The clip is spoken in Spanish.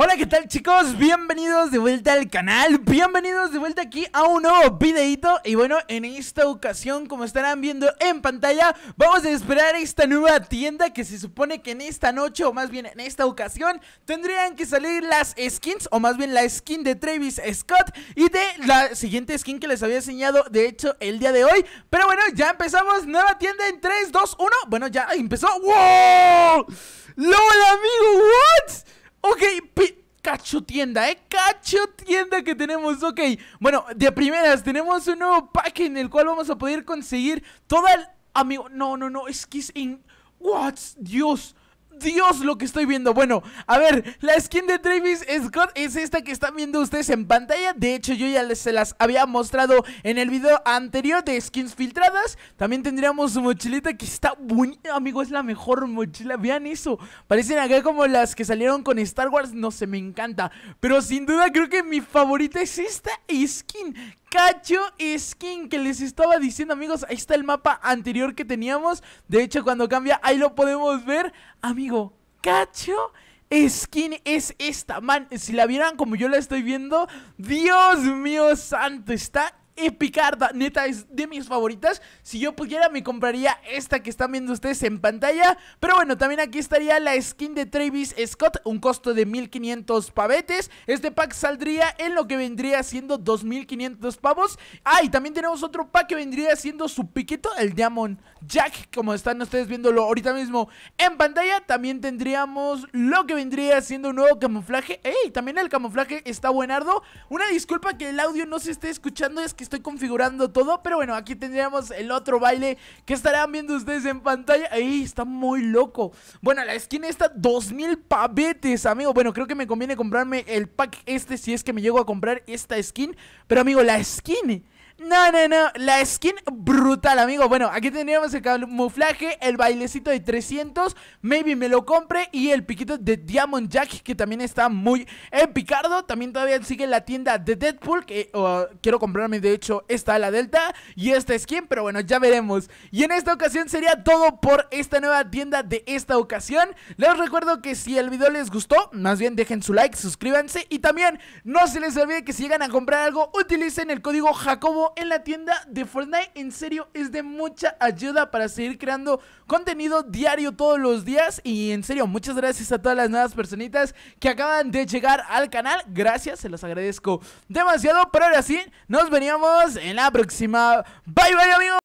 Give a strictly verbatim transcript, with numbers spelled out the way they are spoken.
Hola, ¿qué tal, chicos? Bienvenidos de vuelta al canal, bienvenidos de vuelta aquí a un nuevo videito. Y bueno, en esta ocasión, como estarán viendo en pantalla, vamos a esperar esta nueva tienda que se supone que en esta noche, o más bien en esta ocasión, tendrían que salir las skins, o más bien la skin de Travis Scott y de la siguiente skin que les había enseñado, de hecho, el día de hoy. Pero bueno, ya empezamos, nueva tienda en tres, dos, uno, bueno, ya empezó. ¡Wow! ¡Lol, amigo! ¿What? Ok, cacho tienda, eh, cacho tienda que tenemos, ok. Bueno, de primeras tenemos un nuevo pack en el cual vamos a poder conseguir toda el... Amigo, no, no, no, es que es en... What? Dios, Dios lo que estoy viendo. Bueno, a ver, la skin de Travis Scott es esta que están viendo ustedes en pantalla. De hecho, yo ya les, se las había mostrado en el video anterior de skins filtradas. También tendríamos su mochilita que está bonita, amigo, es la mejor mochila, vean eso. Parecen acá como las que salieron con Star Wars, no sé, me encanta. Pero sin duda creo que mi favorita es esta skin, cacho skin que les estaba diciendo, amigos. Ahí está el mapa anterior que teníamos. De hecho, cuando cambia, ahí lo podemos ver, amigos. Cacho skin es esta, man. Si la vieran como yo la estoy viendo, Dios mío santo, está epicarda, neta, es de mis favoritas. Si yo pudiera me compraría esta que están viendo ustedes en pantalla. Pero bueno, también aquí estaría la skin de Travis Scott, un costo de mil quinientos pavetes. Este pack saldría en lo que vendría siendo dos mil quinientos pavos. Ah, y también tenemos otro pack que vendría siendo su piquito, el Diamond Jack, como están ustedes viéndolo ahorita mismo en pantalla. También tendríamos lo que vendría siendo un nuevo camuflaje. Ey, también el camuflaje está buenardo. Una disculpa que el audio no se esté escuchando, es que estoy configurando todo, pero bueno, aquí tendríamos el otro baile que estarán viendo ustedes en pantalla. Ahí está muy loco. Bueno, la skin está dos mil pavetes, amigo. Bueno, creo que me conviene comprarme el pack este si es que me llego a comprar esta skin. Pero amigo, la skin... No, no, no, la skin brutal, amigo. Bueno, aquí tendríamos el camuflaje, el bailecito de trescientos, maybe me lo compre, y el piquito de Diamond Jack, que también está muy epicardo. También todavía sigue la tienda de Deadpool, que uh, quiero comprarme, de hecho, esta, la Delta, y esta skin, pero bueno, ya veremos. Y en esta ocasión sería todo por esta nueva tienda de esta ocasión. Les recuerdo que si el video les gustó, más bien dejen su like, suscríbanse, y también no se les olvide que si llegan a comprar algo, utilicen el código Jacobo en la tienda de Fortnite. En serio, es de mucha ayuda para seguir creando contenido diario todos los días. Y en serio, muchas gracias a todas las nuevas personitas que acaban de llegar al canal. Gracias, se los agradezco demasiado. Pero ahora sí, nos veríamos en la próxima. Bye bye, amigos.